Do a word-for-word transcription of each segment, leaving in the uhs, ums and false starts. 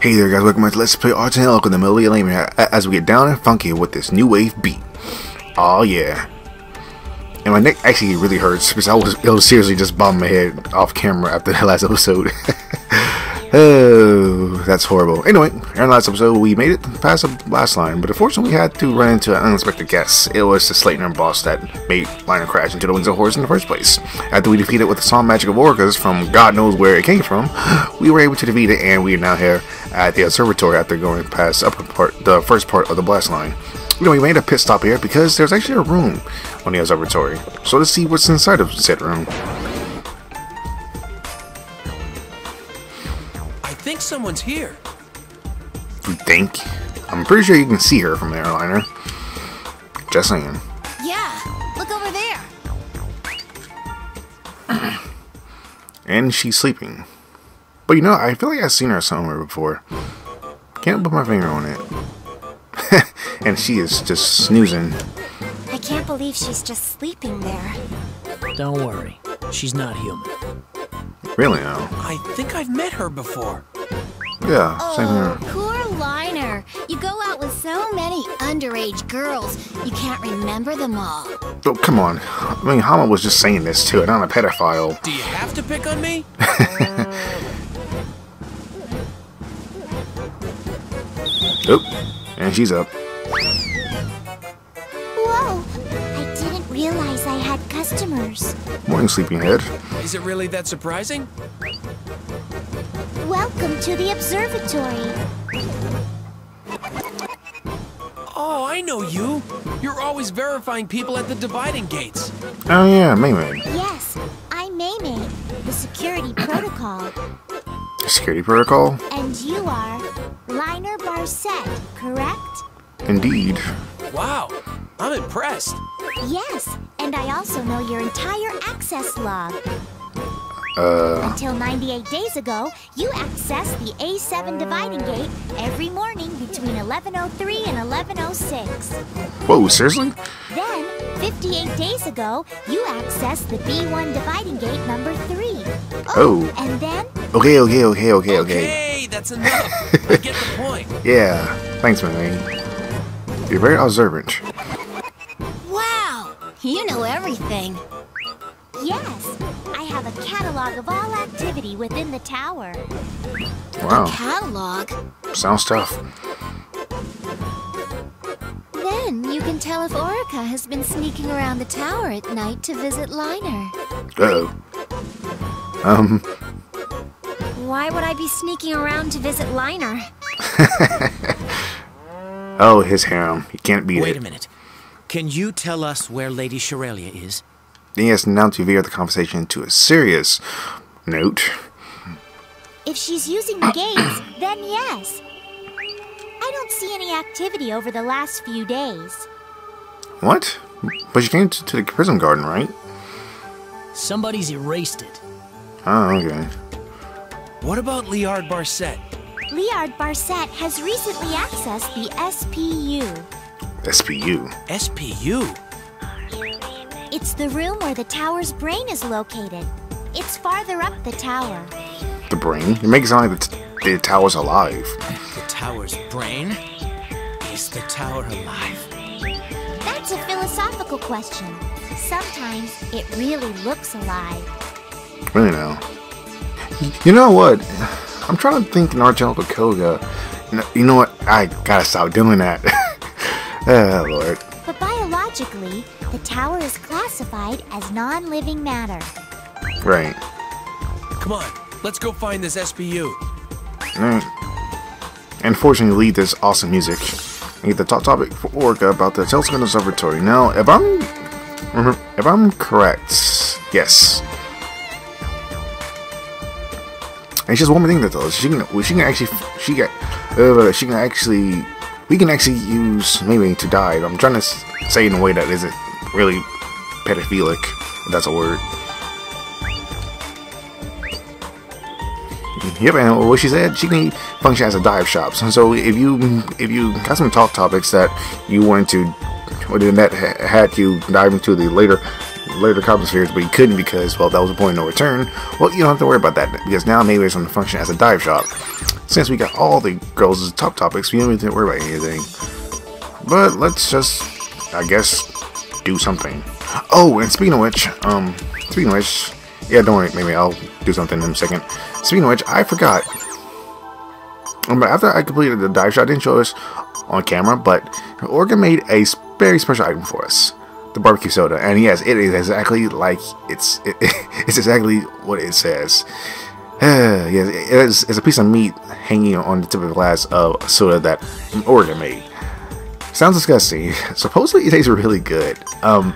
Hey there guys, welcome back to Let's Play Ar Tonelico in the Melody of Elemia as we get down and funky with this new wave beat. Oh yeah. And my neck actually really hurts because I was, it was seriously just bombing my head off camera after the last episode. Oh, that's horrible. Anyway, in our last episode we made it past the last line, but unfortunately we had to run into an unexpected guest. It was the Slaytoner boss that made Lyner crash into the Wings of Horus in the first place. After we defeated with the song Magic of Orcas from God knows where it came from, we were able to defeat it, and we are now here at the observatory after going past the upper part, the first part of the blast line. You know, we made a pit stop here because there's actually a room on the observatory. So let's see what's inside of said room. I think someone's here. You think? I'm pretty sure you can see her from the airliner. Just saying. Yeah, look over there. And she's sleeping. But you know, I feel like I've seen her somewhere before. Can't put my finger on it. And she is just snoozing. I can't believe she's just sleeping there. Don't worry, she's not human. Really now? I think I've met her before. Yeah, oh, same here. Poor Lyner. You go out with so many underage girls, you can't remember them all. Oh, come on. I mean, Hama was just saying this too, and I'm a pedophile. Do you have to pick on me? Oop. And she's up. Whoa! I didn't realize I had customers. Morning, sleeping head. Is it really that surprising? Welcome to the observatory. Oh, I know you. You're always verifying people at the dividing gates. Oh yeah, Mei Mei. Yes, I'm Mei Mei, the security protocol. Security protocol? And you are Liard Barset, correct? Indeed. Wow, I'm impressed. Yes, and I also know your entire access log. Uh. Until ninety-eight days ago, you accessed the A seven dividing gate every morning between eleven oh three and eleven oh six. Whoa, seriously? Then, fifty-eight days ago, you accessed the B one dividing gate number three. Oh. oh. And then? Okay, okay, okay, okay, okay. Okay, that's enough. I get the point. Yeah. Thanks, Mei Mei. You're very observant. Wow. You know everything. Yes. I have a catalog of all activity within the tower. Wow. A catalog? Sounds tough. Then you can tell if Aurica has been sneaking around the tower at night to visit Lyner. Uh-oh. Um. Why would I be sneaking around to visit Lyner? Oh, his harem. You can't beat it. Wait a minute. Can you tell us where Lady Shurelia is? Yes, now to veer the conversation to a serious note. If she's using the gates, then yes. I don't see any activity over the last few days. What? But you came to the Prism Garden, right? Somebody's erased it. Oh, okay. What about Liard Barset? Liard Barset has recently accessed the S P U. S P U? S P U? It's the room where the tower's brain is located. It's farther up the tower. The brain? It makes it sound like the, t the tower's alive. The tower's brain? Is the tower alive? That's a philosophical question. Sometimes it really looks alive. Really now. You know what? I'm trying to think in Ar Tonelico Qoga. You know what? I gotta stop doing that. Oh, Lord. But biologically, the tower is classified as non-living matter. Right. Come on, let's go find this S P U. Alright. Unfortunately, leave this awesome music. I get the top topic for Aurica about the telescope observatory. Now, if I'm... If I'm correct... Yes. And she has one more thing to tell us. She can, she can actually, she can, uh, she can actually, we can actually use Mei Mei to dive. I'm trying to say in a way that isn't really pedophilic, if that's a word. Yep, and what she said, she can function as a dive shop. So if you, if you got some talk topics that you wanted to, or that had you dive into the later. later copmospheres, but he couldn't because, well, that was a point of no return. Well, you don't have to worry about that because now Mei Mei's going to function as a dive shop. Since we got all the girls as top topics, we don't need to worry about anything. But let's just, I guess, do something. Oh, and speaking of which, um, speaking of which, yeah, don't worry, maybe I'll do something in a second. Speaking of which, I forgot. Um, but after I completed the dive shot, I didn't show this on camera, but Aurica made a very special item for us. The barbecue soda. And yes, it is exactly like it's it, it's exactly what it says. Uh, yes, it is, it's a piece of meat hanging on the tip of a glass of soda that Aurica made. Sounds disgusting. Supposedly it tastes really good. Um,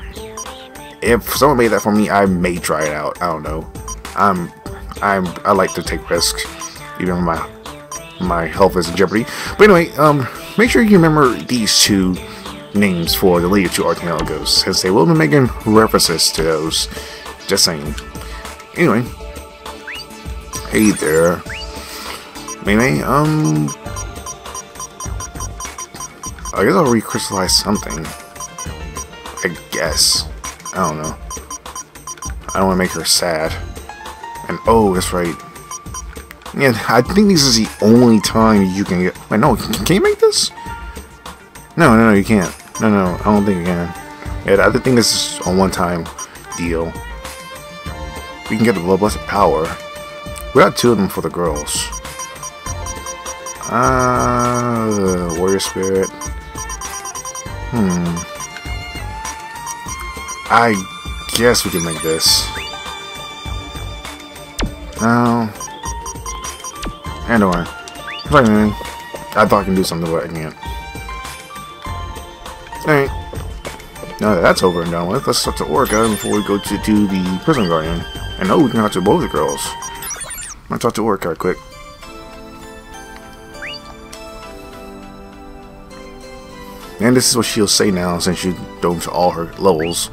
if someone made that for me, I may try it out. I don't know. I'm I'm I like to take risks, even when my my health is in jeopardy. But anyway, um, make sure you remember these two names for the lead to Ar Tonelico, since they will be making references to those. Just saying. Anyway, hey there, Mei Mei. Um, I guess I'll recrystallize something. I guess. I don't know. I don't want to make her sad. And oh, that's right. Yeah, I think this is the only time you can get. Wait, no, can, can you make this? No, no, no, you can't. No, no, I don't think you can. Yeah, I think this is a one-time deal. We can get the blessed power. We got two of them for the girls. Ah, uh, warrior spirit. Hmm. I guess we can make this. No. And anyway, I thought I can do something, but I can't. Alright, now that that's over and done with, let's talk to Aurica before we go to, to the Prism Garden. And oh, we can talk to both the girls. I'm gonna talk to Aurica quick. And this is what she'll say now, since she domes all her levels.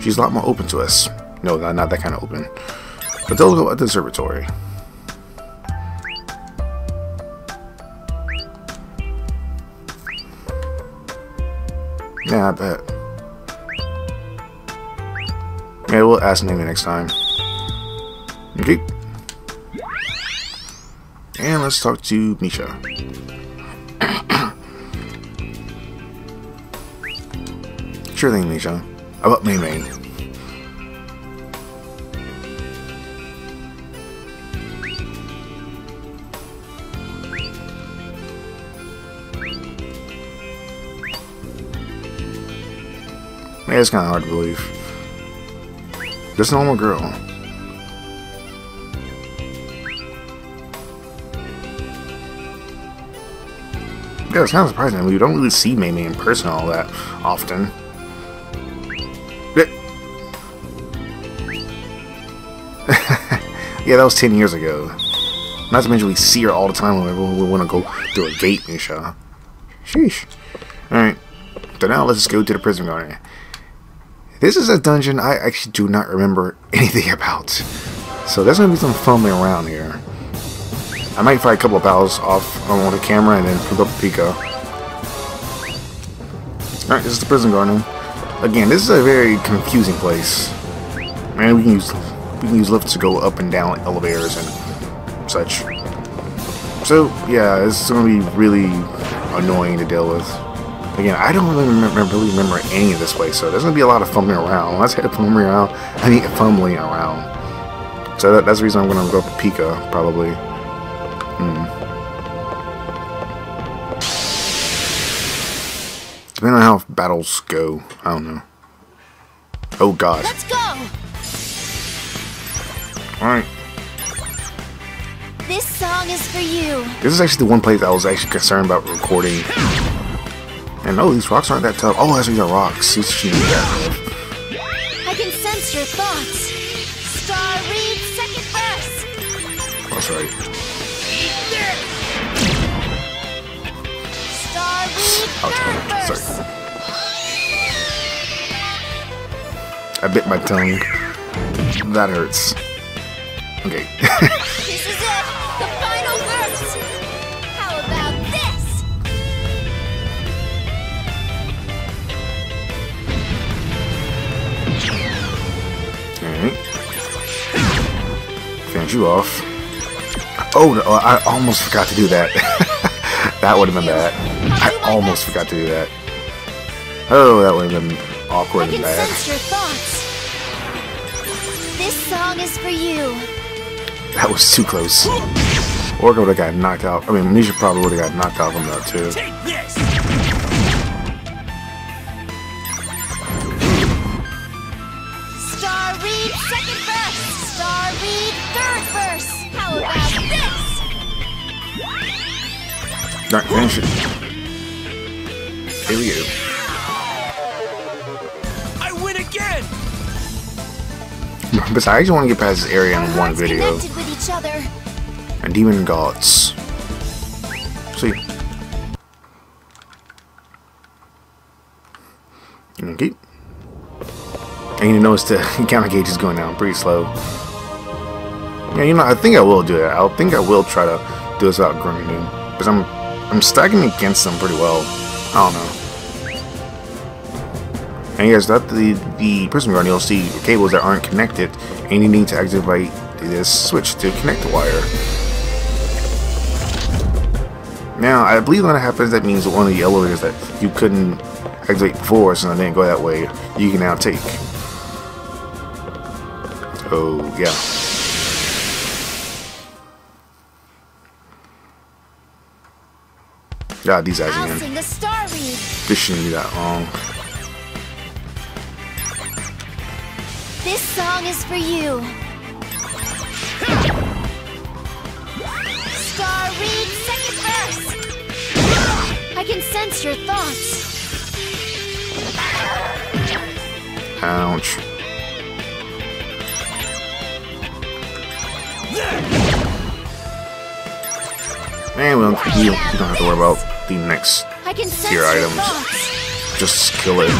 She's a lot more open to us. No, not, not that kind of open. But they'll go at the observatory. Yeah, I bet. Yeah, we'll ask Mei Mei next time. Okay. And let's talk to Misha. Sure thing, Misha. About Mei Mei. It's kind of hard to believe. Just a normal girl. Yeah, it's kind of surprising. We don't really see Mei Mei in person all that often. Yeah, that was ten years ago. Not to mention we see her all the time when we want to go through a gate, Misha. Sheesh. Alright. So now let's just go to the Prism Garden. This is a dungeon I actually do not remember anything about. So there's going to be some fumbling around here. I might fight a couple of battles off on the camera and then flip up Pico. Alright, this is the Prism Garden. Again, this is a very confusing place. And we can use, we can use lifts to go up and down elevators and such. So, yeah, this is going to be really annoying to deal with. Again, I don't really remember, really remember any of this place, so there's going to be a lot of fumbling around. When I say fumbling around, I mean fumbling around. So that, that's the reason I'm going to go up to Pika, probably. Mm. Depending on how battles go, I don't know. Oh, God. Let's go! Alright. This song is for you. This is actually the one place I was actually concerned about recording. And oh, these rocks aren't that tough. Oh, these are rocks. I can sense your thoughts. Star read second verse. That's right. Star read third verse. Sorry. I bit my tongue. That hurts. Okay. This is it. The final verse. How about this? Alright. Finish you off. Oh, no, I almost forgot to do that. That would have been bad. I almost forgot to do that. Oh, that would have been awkward and bad. I can sense your thoughts. This song is for you. That was too close. Orca would have got knocked out. I mean, Misha probably would have got knocked out from that, too. Take this! Not finish it. Here we go. I win again. Besides, I just want to get past this area in one video. With each other. And demon gods. See. Okay. And you notice the encounter gauge is going down pretty slow. Yeah, you know, I think I will do that. I think I will try to do this without grinding, because I'm. I'm stacking against them pretty well. I don't know. And yes, that the the Prism Garden, you'll see cables that aren't connected, and you need to activate this switch to connect the wire. Now, I believe when it happens, that means one of the elevators that you couldn't activate before, so I didn't go that way, you can now take. Oh, yeah. God, these eyes again. This shouldn't be that long. This song is for you. Star read second verse. I can sense your thoughts. Ouch. Man, we don't, we don't have to worry about the next tier items. Thoughts. Just kill it.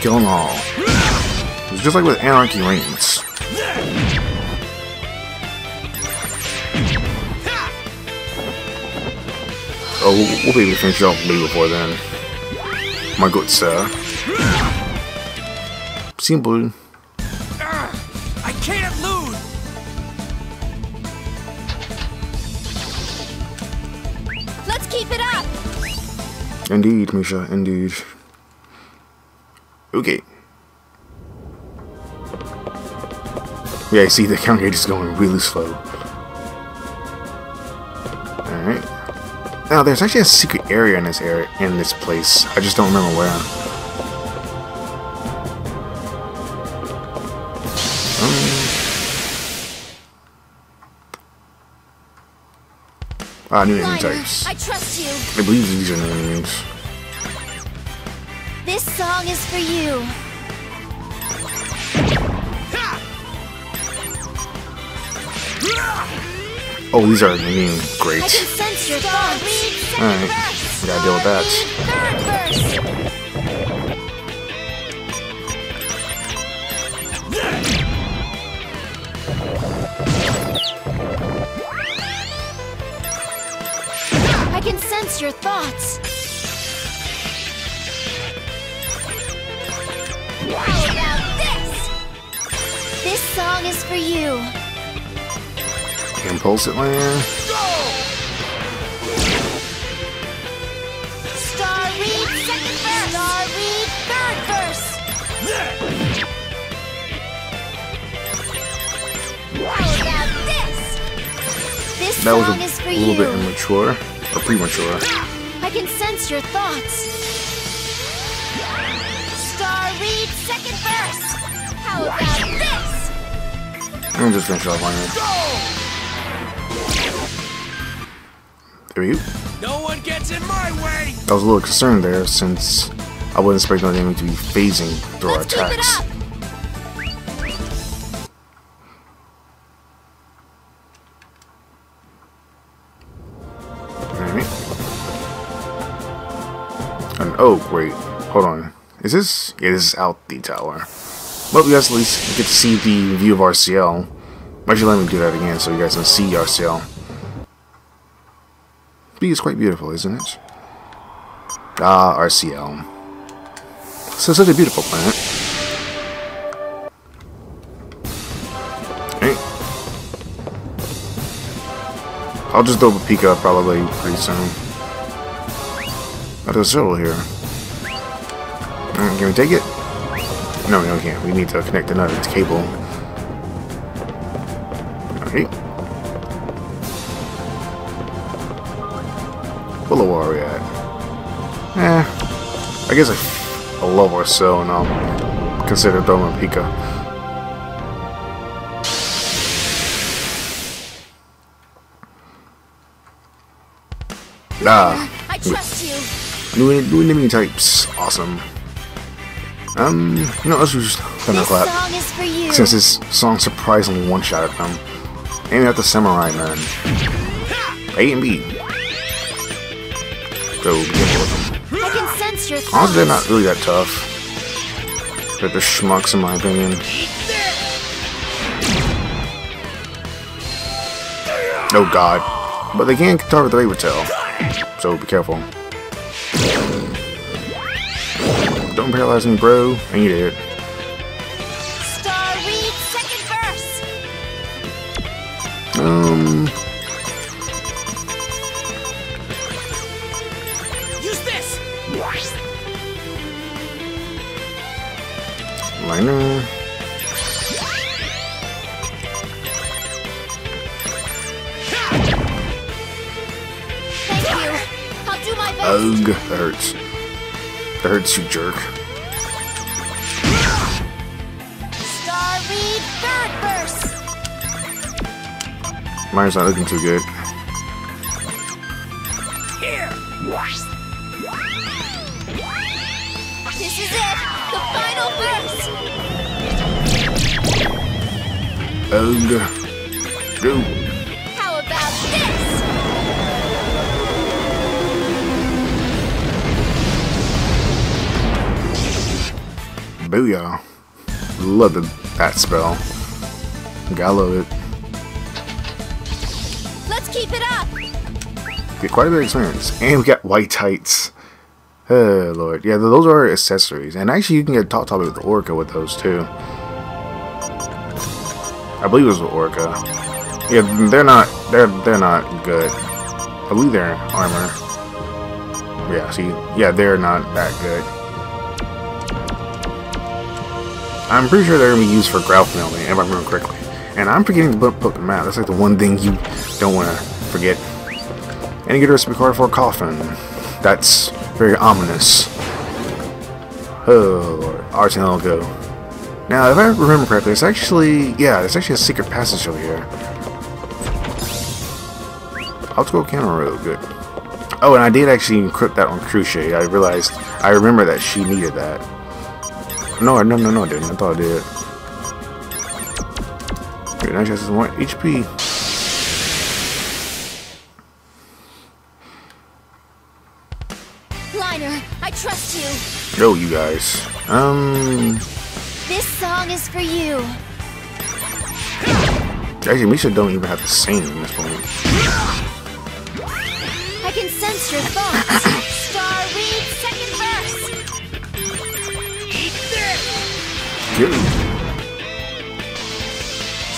Kill them all. It's just like with Anarchy Rings. Oh, we'll, we'll be able to finish off way before then. My good sir. Simple. I can't lose. Keep it up. Indeed, Misha, indeed. Okay. Yeah, I see the count gauge is going really slow. Alright. Now there's actually a secret area in this area in this place. I just don't remember where. Ah, new enemy types. I trust you. I believe these are new enemies. This song is for you. Oh, these are new. Great. I can sense your thoughts. Alright, we gotta deal with that. I can sense your thoughts. How about this? This song is for you. Impulse it, Lyner. Star read second verse. Star read third verse. How about this? This that song was a is for little you. Bit immature. Or premature. I can sense your thoughts. Star read second verse. How about this? I'm just gonna try to find it. There you. No one gets in my way. I was a little concerned there since I wasn't expecting the enemy to be phasing through our attacks. Oh, wait, hold on. Is this? Yeah, this is out the tower. Well, you guys at least get to see the view of Ar Ciel. Actually, let me do that again so you guys can see Ar Ciel. It's quite beautiful, isn't it? Ah, Ar Ciel. So, such a beautiful planet. Hey. I'll just double Pika probably pretty soon. I'll do a Zertle here. Can we take it? No, no, we can't. We need to connect another cable. Alright. What level are we at? Eh. I guess a, a level or so, and I'll consider throwing Pika. Ah, I trust you. New new enemy types, awesome. Um, you know, let's just Thunderclap since this song surprisingly one-shotted them. Aiming at the Samurai Man. A and B. Go begin with them. I can sense your thoughts. Honestly, they're not really that tough. But they're schmucks, in my opinion. Oh God! But they can target the Raver Tail. So be careful. Don't paralyze me, bro. And you did. Star read second verse. Um. Use this. Lyner. Ugh, that hurts. That hurts, you jerk. Star read third verse. Mine's not looking too good. Here. This is it, the final verse. Ugh. Dude. Booyah. Love the bat spell. Gotta love it. Let's keep it up. Get quite a bit of experience. And we got white tights. Oh lord. Yeah, those are accessories. And actually you can get top top with the Aurica with those too. I believe it was with Aurica. Yeah, they're not they're they're not good. I believe they're armor. Yeah, see yeah, they're not that good. I'm pretty sure they're going to be used for Grathlum, if I remember correctly. And I'm forgetting to put the map. That's like the one thing you don't want to forget. And you get a recipe card for a coffin. That's very ominous. Oh, Ar Tonelico. Now, if I remember correctly, it's actually... Yeah, there's actually a secret passage over here. I'll go camera real good. Oh, and I did actually encrypt that on Krusche. I realized... I remember that she needed that. No, no, no, no, I didn't. I thought I did. Wait, now she has one H P. Lyner, I trust you. Yo, you guys. Um. This song is for you. Actually, Misha don't even have to sing in this moment. I can sense your thoughts. Star read second verse. Good.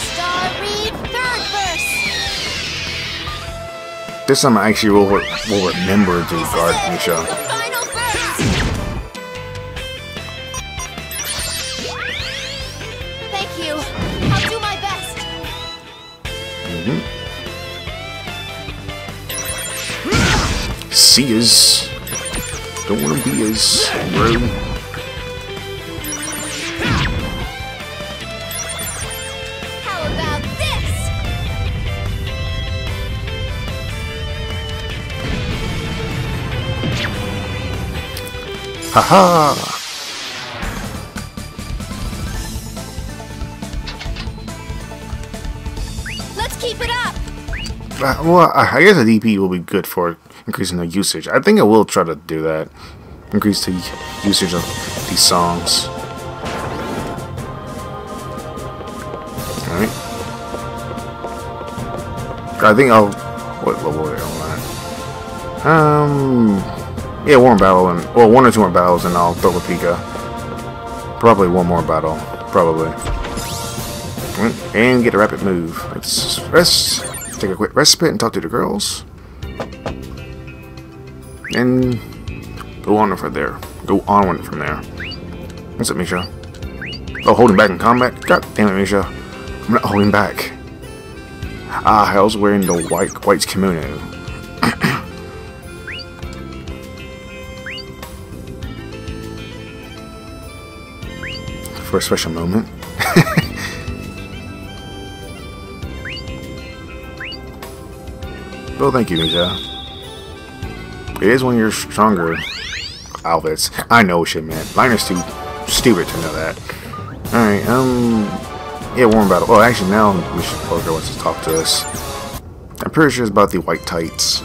Star read third verse. This time I actually will, will remember to guard Misha. Thank you. I'll do my best. Mm-hmm. See us. Don't want to be us, bro. Haha! Let's keep it up. Uh, well, I guess a D P will be good for increasing the usage. I think I will try to do that. Increase the usage of these songs. Alright. I think I'll. What level are we on that? Um. Yeah, one battle and well, one or two more battles, and I'll throw a Pika. Probably one more battle, probably. And get a rapid move. Let's rest. take a quick respite and talk to the girls. And go on from there. Go onward from there. What's up, Misha? Oh, holding back in combat? God damn it, Misha. I'm not holding back. Ah, I was wearing the white white's kimono. For a special moment. Well, thank you, Misha. It is one of your stronger outfits. I know shit, man. Lyner's too stupid to know that. Alright, um... yeah, Warm Battle. Oh, actually, now Misha Poker wants to talk to us. I'm pretty sure it's about the white tights.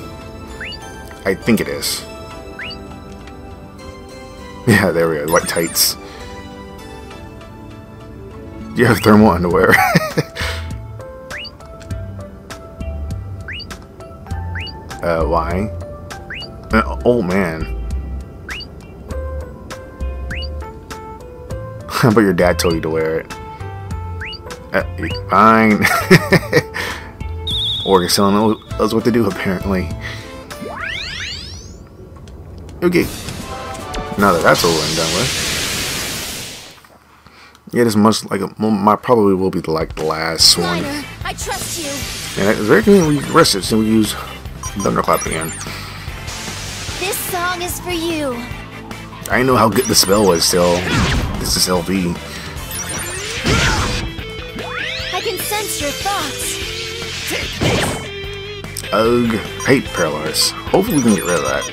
I think it is. Yeah, there we go. White tights. You have thermal underwear. Uh, why? Uh, oh man. But your dad told you to wear it. Uh, fine. Orcas telling us what to do, apparently. Okay. Now that that's over and done with. Yeah, it is much like a. My probably will be the, like the last one. Lyner, I trust you. And it's very convenient we rest it, so we use. Thunderclap again. This song is for you. I didn't know how good the spell was still. This is L V. I can sense your thoughts. Take this. Ugh. I hate paralysis. Hopefully we can get rid of that.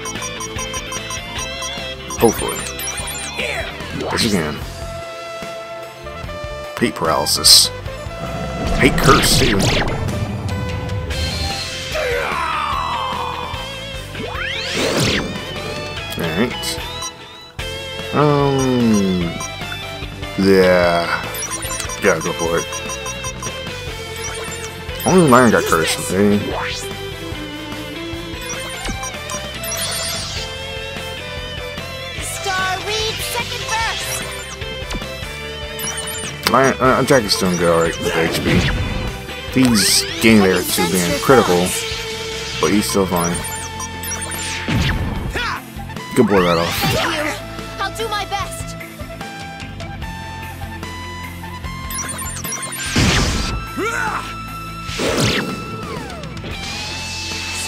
Hopefully. Yes you can. Hate paralysis. Hate curse too. Alright. Um. Yeah. Yeah, go for it. Only Lyner got cursed, eh? Star Reed, second verse. Lyner, uh, Jack is doing good, alright, with H P. He's getting there to being critical, but he's still fine. Good boy, that off. Thank you. I'll do my best.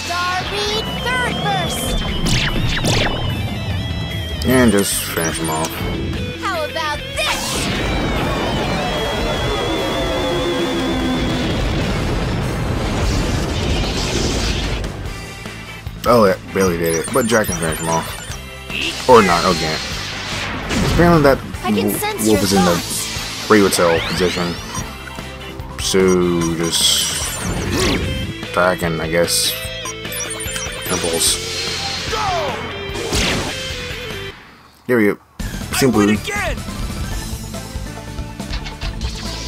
Star Reed, third burst. And just finish him off. How about this? Oh, that barely did it, but Jack can finish him off. Or not, okay. Apparently that wolf is in the free-with-tail position. So, just attack and, I guess, impulse. There we go. Team blue.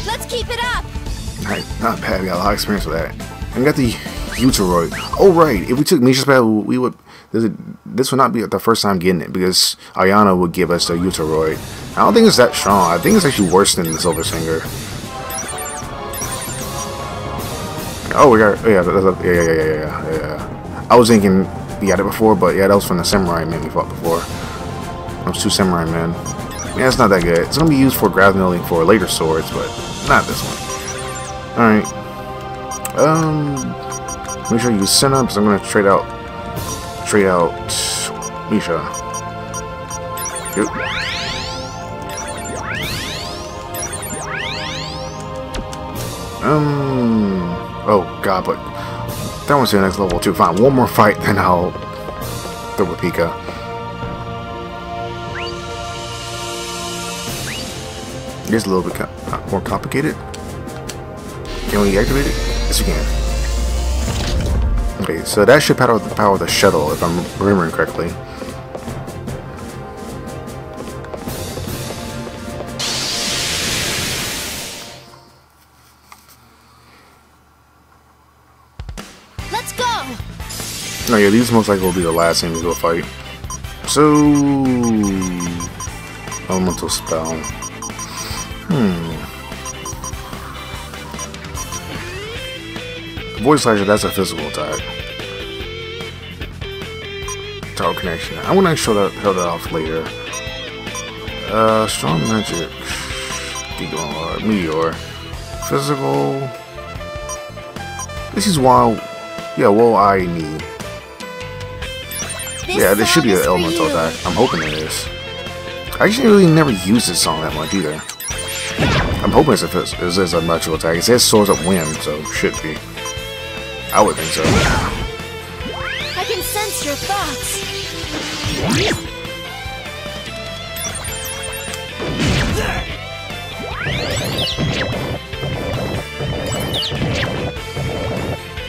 Let's keep it up! Alright, not bad. We got a lot of experience with that. And we got the Uteroid. Oh, right. If we took Misha's battle, we would... This would not be the first time getting it because Ayana would give us the Uteroid. I don't think it's that strong. I think it's actually worse than the Silver Singer. Oh, we got yeah, yeah, yeah, yeah, yeah, yeah. I was thinking we had it before, but yeah, that was from the Samurai Man we fought before. Those two Samurai Men. Yeah, it's not that good. It's gonna be used for Grathmoing for later swords, but not this one. All right. Um, make sure you send up. So I'm gonna trade out. Trade out Misha. Yep. Um. Oh god, but that one's to the next level too. Fine, one more fight, then I'll throw a Pika. It's a little bit co more complicated. Can we activate it? Yes, we can. Okay, so that should power the power of the shuttle, if I'm remembering correctly. Let's go. No, yeah, these most likely will be the last thing we go fight. So, elemental spell. Hmm. Voice Laser, that's a physical attack. Tower Connection. I want to show that, show that off later. Uh, Strong Magic. Gigalard. Meteor. Physical. This is wild. Yeah, well, I need. This yeah, this should be an elemental attack. I'm hoping it is. I actually really never use this song that much either. I'm hoping it's a, it's, it's a magical attack. It says Swords of Wind, so should be. I would think so. I can sense your thoughts.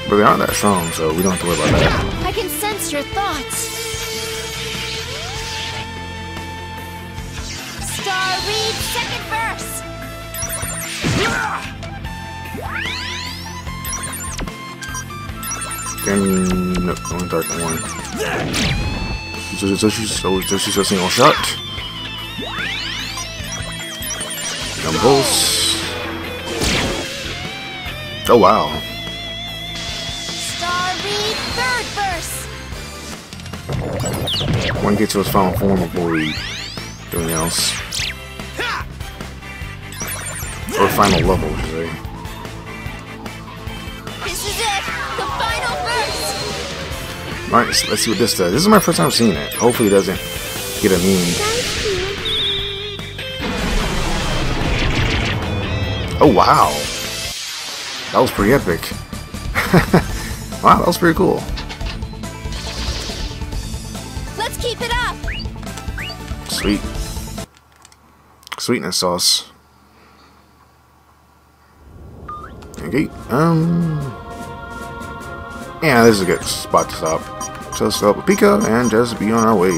But they aren't that strong, so we don't have to worry about that. I can sense your thoughts. Star Reed, second verse. Ah! And no, only dark one. So, so, she's, so, so she's a single shot. Dumb pulse. Oh wow. One gets to his final form before he doing else. Or final level, I should say. Alright, so let's see what this does. This is my first time seeing it. Hopefully it doesn't get a meme. Oh wow! That was pretty epic. Wow, that was pretty cool. Let's keep it up. Sweet. Sweetness sauce. Okay, um yeah, this is a good spot to stop. So let's fill up with Pika and just be on our way.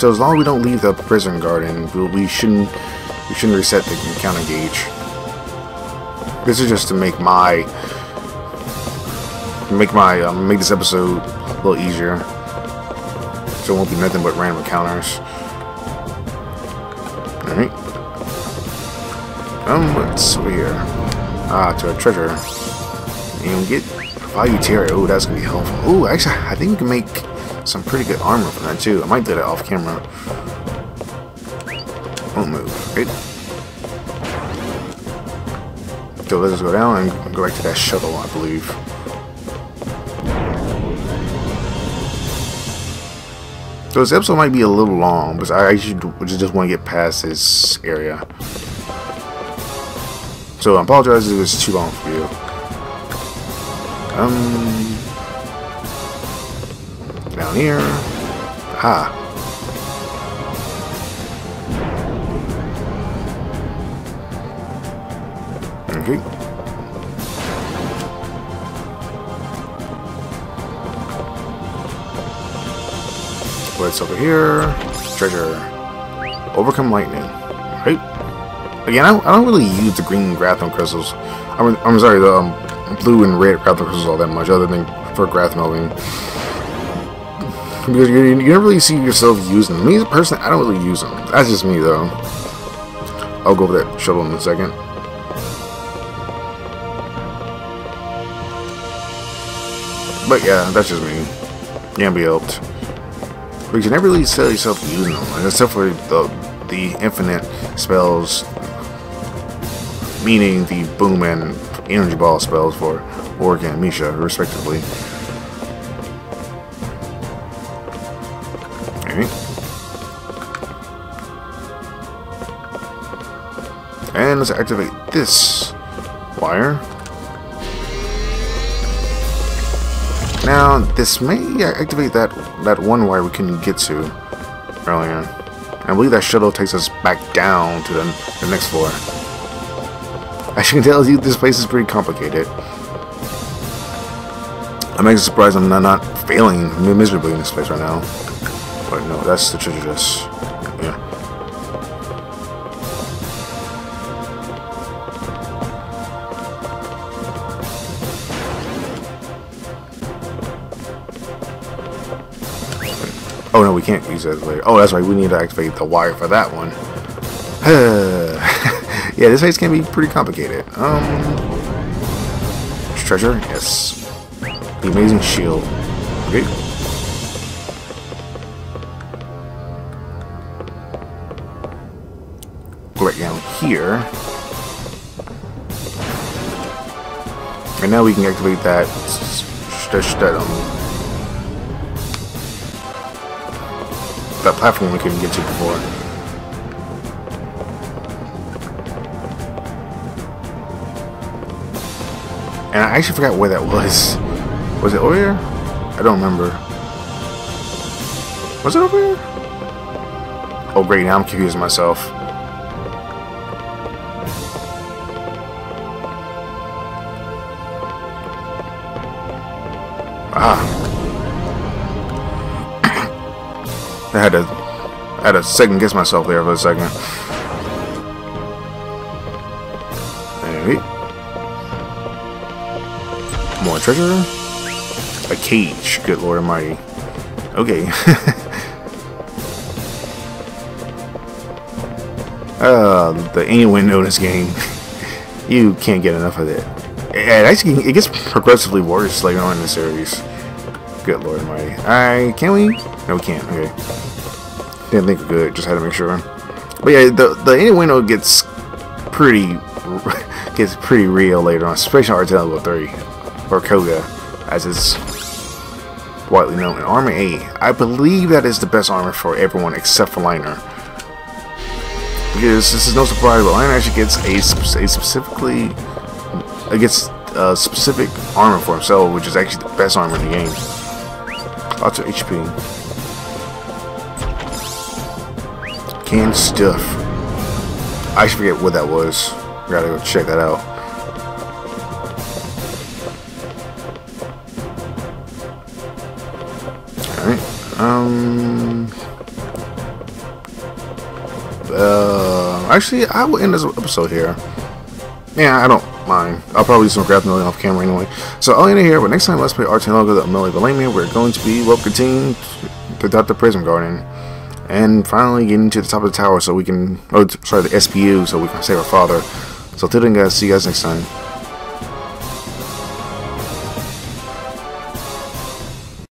So as long as we don't leave the Prison Garden, we shouldn't we shouldn't reset the encounter gauge. This is just to make my make my um, make this episode a little easier. So it won't be nothing but random encounters. All right. Um, what's over here? Ah, to a treasure. And get Valutera. Oh, that's gonna be helpful. Oh, actually, I think we can make some pretty good armor from that too. I might do that off camera. Won't move, right? So let's go down and go back to that shuttle, I believe. So this episode might be a little long, but I actually just want to get past this area. So I apologize if it's too long for you. Um, down here. Ha. Okay. What's over here? Treasure. Overcome lightning. Right. Again, I, I don't really use the green Grathlum crystals. I'm, I'm sorry, the um, blue and red Grathlum crystals all that much, other than for Grathmoing. Because you, you never really see yourself using them. Me, personally, I don't really use them. That's just me, though. I'll go over that shuttle in a second. But yeah, that's just me. Can't be helped. Because you never really see yourself using them, except for the the infinite spells. Meaning the Boom and Energy Ball spells for Aurica and Misha, respectively. Alright. And let's activate this wire. Now, this may activate that, that one wire we couldn't get to earlier. I believe that shuttle takes us back down to the, the next floor. As you can tell, this place is pretty complicated. I'm actually surprised I'm not, not failing miserably in this place right now. But no, that's the treasure chest. Yeah. Oh no, we can't use that later. Oh, that's right, we need to activate the wire for that one. Yeah, this fight's gonna be pretty complicated. Um, treasure, yes. The amazing shield. Great. Right down here. And now we can activate that stettum. That platform we couldn't get to before. And I actually forgot where that was. Was it over here? I don't remember. Was it over here? Oh great, now I'm confusing myself. Ah. I had to I had to second guess myself there for a second. Maybe. More treasure? A cage, good lord almighty. Okay. uh the innuendo in this game. You can't get enough of it. It actually it gets progressively worse later on in the series. Good lord almighty. I can we? No, we can't. Okay. Didn't think we're good. Just had to make sure. But yeah, the the innuendo gets pretty gets pretty real later on, especially Ar Tonelico three or Qoga, as it's widely known. And Armor A, I believe that is the best armor for everyone except for Lyner. Because this is no surprise, but Lyner actually gets a, a specifically. It gets a specific armor for himself, which is actually the best armor in the game. Lots of H P. Canned stuff. I should forget what that was. We gotta go check that out. Alright. Um. Uh, actually, I will end this episode here. Yeah, I don't. Mine. I'll probably do some Grathmoing off camera anyway. So I'll end it here, but next time let's play Ar Tonelico: The Melody of Elemia. We're going to be well continuing to adopt the Prism Garden and finally getting to the top of the tower so we can, oh sorry, the S P U so we can save our father. So till then guys, see you guys next time.